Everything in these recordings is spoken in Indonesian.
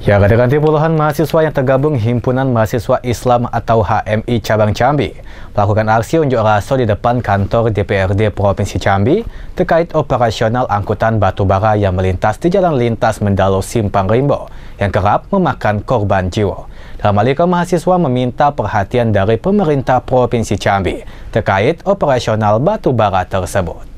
Ya, ganti-ganti puluhan mahasiswa yang tergabung Himpunan Mahasiswa Islam atau HMI Cabang Jambi melakukan aksi unjuk rasa di depan kantor DPRD Provinsi Jambi terkait operasional angkutan batubara yang melintas di jalan lintas Mendalo Simpang Rimbo yang kerap memakan korban jiwa. Dalam hal itu, mahasiswa meminta perhatian dari pemerintah Provinsi Jambi terkait operasional batubara tersebut.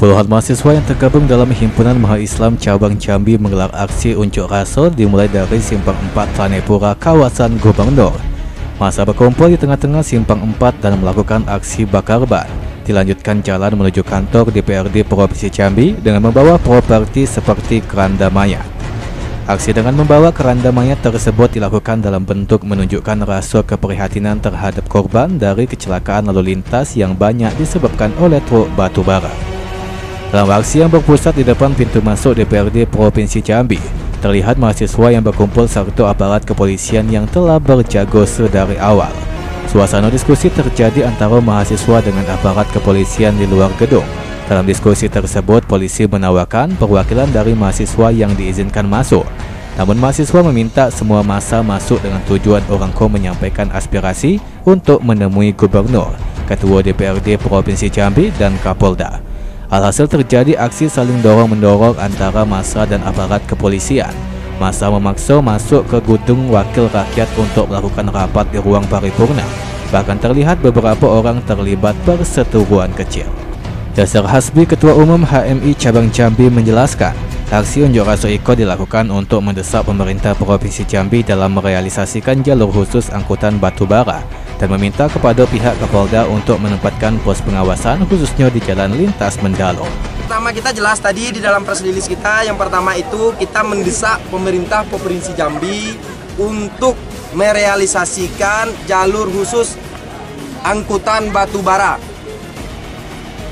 Puluhan mahasiswa yang tergabung dalam Himpunan Mahasiswa Islam Cabang Jambi menggelar aksi unjuk rasa dimulai dari Simpang 4 Tanepura, kawasan Gubangdol. Masa berkumpul di tengah-tengah Simpang 4 dan melakukan aksi bakar ban. Dilanjutkan jalan menuju kantor DPRD Provinsi Jambi dengan membawa properti seperti keranda mayat. Aksi dengan membawa keranda mayat tersebut dilakukan dalam bentuk menunjukkan rasa keprihatinan terhadap korban dari kecelakaan lalu lintas yang banyak disebabkan oleh truk batubara. Dalam aksi yang berpusat di depan pintu masuk DPRD Provinsi Jambi, terlihat mahasiswa yang berkumpul serta aparat kepolisian yang telah berjaga sedari awal. Suasana diskusi terjadi antara mahasiswa dengan aparat kepolisian di luar gedung. Dalam diskusi tersebut, polisi menawarkan perwakilan dari mahasiswa yang diizinkan masuk. Namun mahasiswa meminta semua massa masuk dengan tujuan orangko menyampaikan aspirasi untuk menemui Gubernur, Ketua DPRD Provinsi Jambi, dan Kapolda. Alhasil terjadi aksi saling dorong-mendorong antara massa dan aparat kepolisian. Massa memaksa masuk ke gedung wakil rakyat untuk melakukan rapat di ruang paripurna. Bahkan terlihat beberapa orang terlibat perseteruan kecil. Dasar Hasbi, Ketua Umum HMI Cabang Jambi menjelaskan, aksi unjuk rasa iko dilakukan untuk mendesak pemerintah Provinsi Jambi dalam merealisasikan jalur khusus angkutan batubara, dan meminta kepada pihak Kapolda untuk menempatkan pos pengawasan khususnya di jalan lintas Mendalo. Pertama, kita jelas tadi di dalam press release kita, yang pertama itu kita mendesak pemerintah Provinsi Jambi untuk merealisasikan jalur khusus angkutan batubara.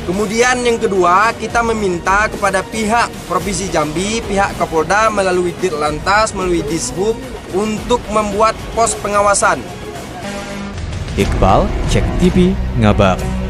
Kemudian yang kedua, kita meminta kepada pihak Provinsi Jambi, pihak Kapolda melalui Dit Lantas, melalui Dishub untuk membuat pos pengawasan. Iqbal, Cek TV, Ngabak.